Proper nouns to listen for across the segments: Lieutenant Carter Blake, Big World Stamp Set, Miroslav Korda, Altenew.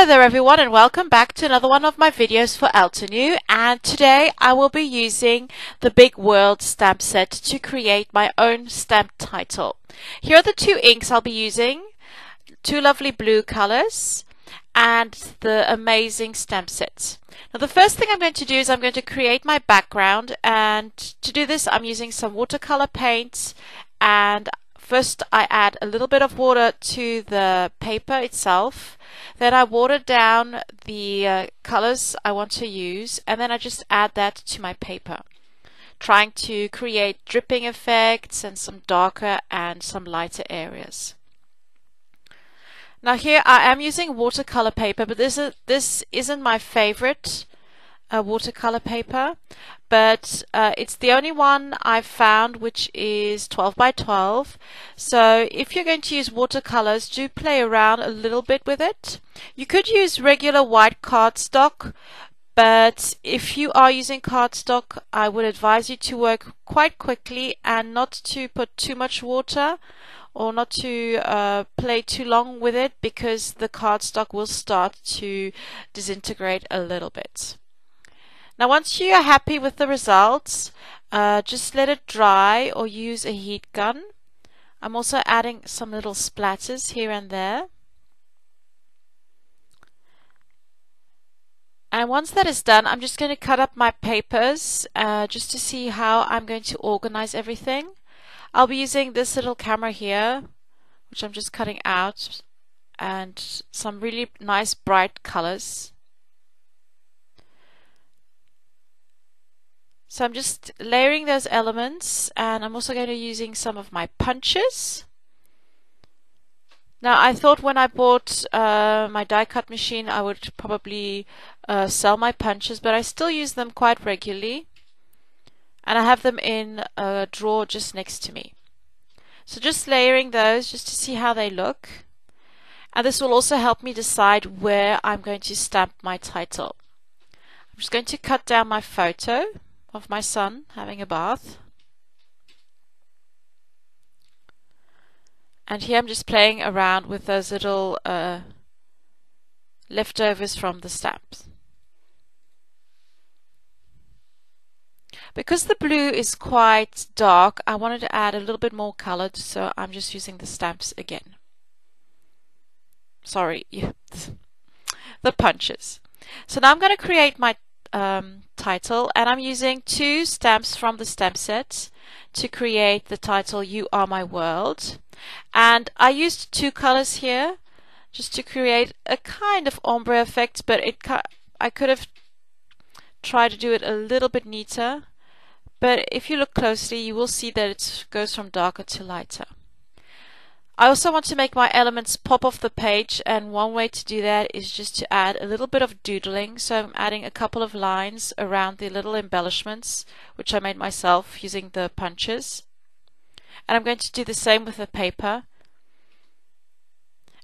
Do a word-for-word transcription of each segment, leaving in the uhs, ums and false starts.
Hello there everyone, and welcome back to another one of my videos for Altenew, and today I will be using the Big World Stamp Set to create my own stamp title. Here are the two inks I'll be using, two lovely blue colors and the amazing stamp set. Now the first thing I'm going to do is I'm going to create my background, and to do this I'm using some watercolor paint, and first I add a little bit of water to the paper itself, then I water down the uh, colors I want to use, and then I just add that to my paper, trying to create dripping effects and some darker and some lighter areas. Now here I am using watercolor paper, but this, is, this isn't my favorite uh, watercolor paper, but uh, it's the only one I've found which is twelve by twelve. So if you're going to use watercolors, do play around a little bit with it. You could use regular white cardstock, but if you are using cardstock, I would advise you to work quite quickly and not to put too much water or not to uh, play too long with it, because the cardstock will start to disintegrate a little bit. Now once you are happy with the results, uh, just let it dry or use a heat gun. I'm also adding some little splatters here and there. And once that is done, I'm just going to cut up my papers uh, just to see how I'm going to organize everything. I'll be using this little camera here, which I'm just cutting out, and some really nice bright colors. So I'm just layering those elements, and I'm also going to be using some of my punches. Now I thought when I bought uh, my die cut machine I would probably uh, sell my punches, but I still use them quite regularly, and I have them in a drawer just next to me. So just layering those just to see how they look, and this will also help me decide where I'm going to stamp my title. I'm just going to cut down my photo of my son having a bath, and here I'm just playing around with those little uh, leftovers from the stamps. Because the blue is quite dark, I wanted to add a little bit more color, so I'm just using the stamps again. Sorry, the punches. So now I'm going to create my Um, title, and I'm using two stamps from the stamp set to create the title You Are My World, and I used two colors here just to create a kind of ombre effect, but it I could have tried to do it a little bit neater, but if you look closely you will see that it goes from darker to lighter. I also want to make my elements pop off the page, and one way to do that is just to add a little bit of doodling. So I'm adding a couple of lines around the little embellishments which I made myself using the punches, and I'm going to do the same with the paper,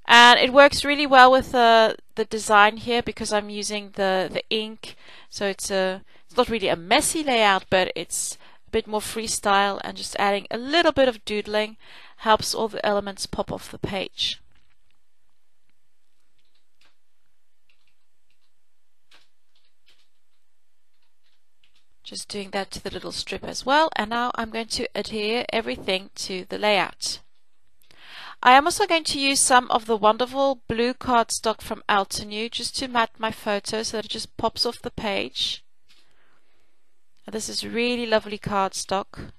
and it works really well with the, the design here because I'm using the, the ink, so it's, a, it's not really a messy layout, but it's a bit more freestyle, and just adding a little bit of doodling helps all the elements pop off the page. Just doing that to the little strip as well, and now I'm going to adhere everything to the layout. I am also going to use some of the wonderful blue cardstock from Altenew just to matte my photo so that it just pops off the page. Now this is really lovely cardstock.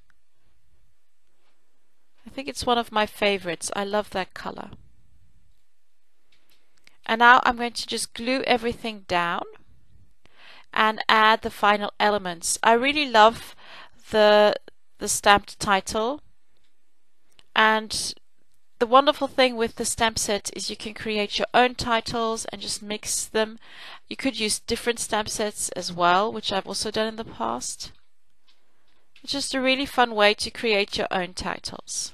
I think it's one of my favorites. I love that color. And now I'm going to just glue everything down and add the final elements. I really love the, the stamped title, and the wonderful thing with the stamp set is you can create your own titles and just mix them. You could use different stamp sets as well, which I've also done in the past. It's just a really fun way to create your own titles.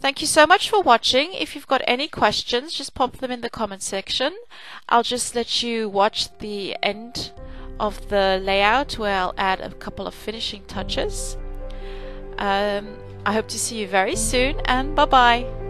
Thank you so much for watching. If you've got any questions, just pop them in the comment section. I'll just let you watch the end of the layout where I'll add a couple of finishing touches. Um, I hope to see you very soon, and bye-bye.